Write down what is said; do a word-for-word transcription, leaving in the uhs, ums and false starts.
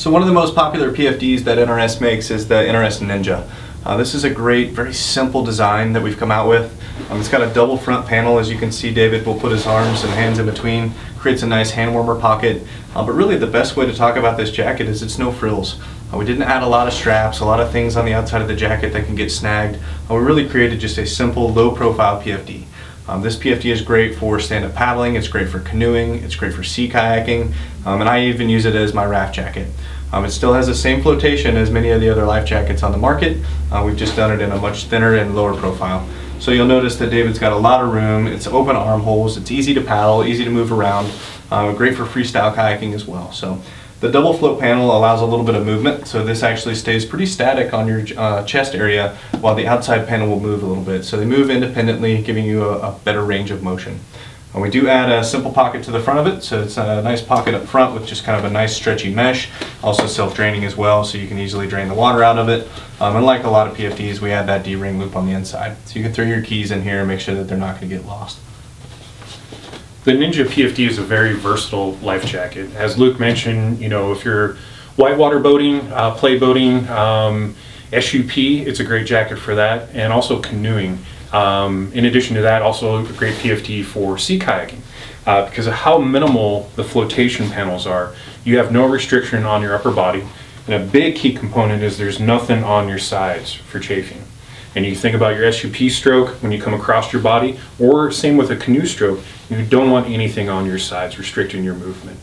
So one of the most popular P F Ds that N R S makes is the N R S Ninja. Uh, this is a great, very simple design that we've come out with. Um, it's got a double front panel, as you can see. David will put his arms and hands in between, creates a nice hand warmer pocket. Uh, but really the best way to talk about this jacket is it's no frills. Uh, we didn't add a lot of straps, a lot of things on the outside of the jacket that can get snagged. Uh, we really created just a simple, low profile P F D. Um, this P F D is great for stand-up paddling, it's great for canoeing, it's great for sea kayaking, um, and I even use it as my raft jacket. Um, it still has the same flotation as many of the other life jackets on the market. Uh, we've just done it in a much thinner and lower profile. So you'll notice that David's got a lot of room, it's open armholes, it's easy to paddle, easy to move around, um, great for freestyle kayaking as well. So the double float panel allows a little bit of movement, so this actually stays pretty static on your uh, chest area while the outside panel will move a little bit. So they move independently, giving you a, a better range of motion. And we do add a simple pocket to the front of it, so it's a nice pocket up front with just kind of a nice stretchy mesh, also self-draining as well, so you can easily drain the water out of it. Um, and like a lot of P F Ds, we add that D-ring loop on the inside. So you can throw your keys in here and make sure that they're not going to get lost. The Ninja P F D is a very versatile life jacket. As Luke mentioned, you know, if you're whitewater boating, uh, play boating, um, S U P, it's a great jacket for that, and also canoeing. Um, in addition to that, also a great P F D for sea kayaking. Uh, because of how minimal the flotation panels are, you have no restriction on your upper body. And a big key component is there's nothing on your sides for chafing. And you think about your S U P stroke when you come across your body, or same with a canoe stroke, you don't want anything on your sides restricting your movement.